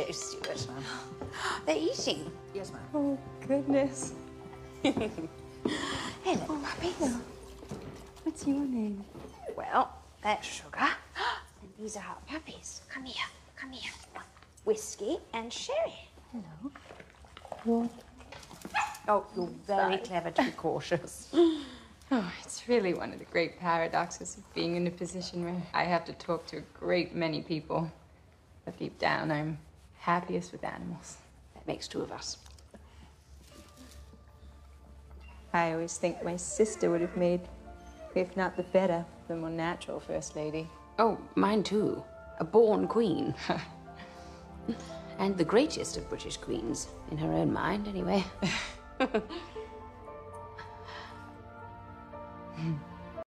hello, Stuart. They're eating. Yes, ma'am. Oh, goodness. Hello, puppies. Hello. What's your name? Well, that's Sugar. And these are our puppies. Come here. Come here. Whiskey and Sherry. Hello. What? Oh, you're very clever to be cautious. Oh, it's really one of the great paradoxes of being in a position where I have to talk to a great many people. But deep down, I'm happiest with animals. That makes two of us. I always think my sister would have made, if not the better, the more natural First Lady. Oh, mine too. A born queen. And the greatest of British queens, in her own mind, anyway.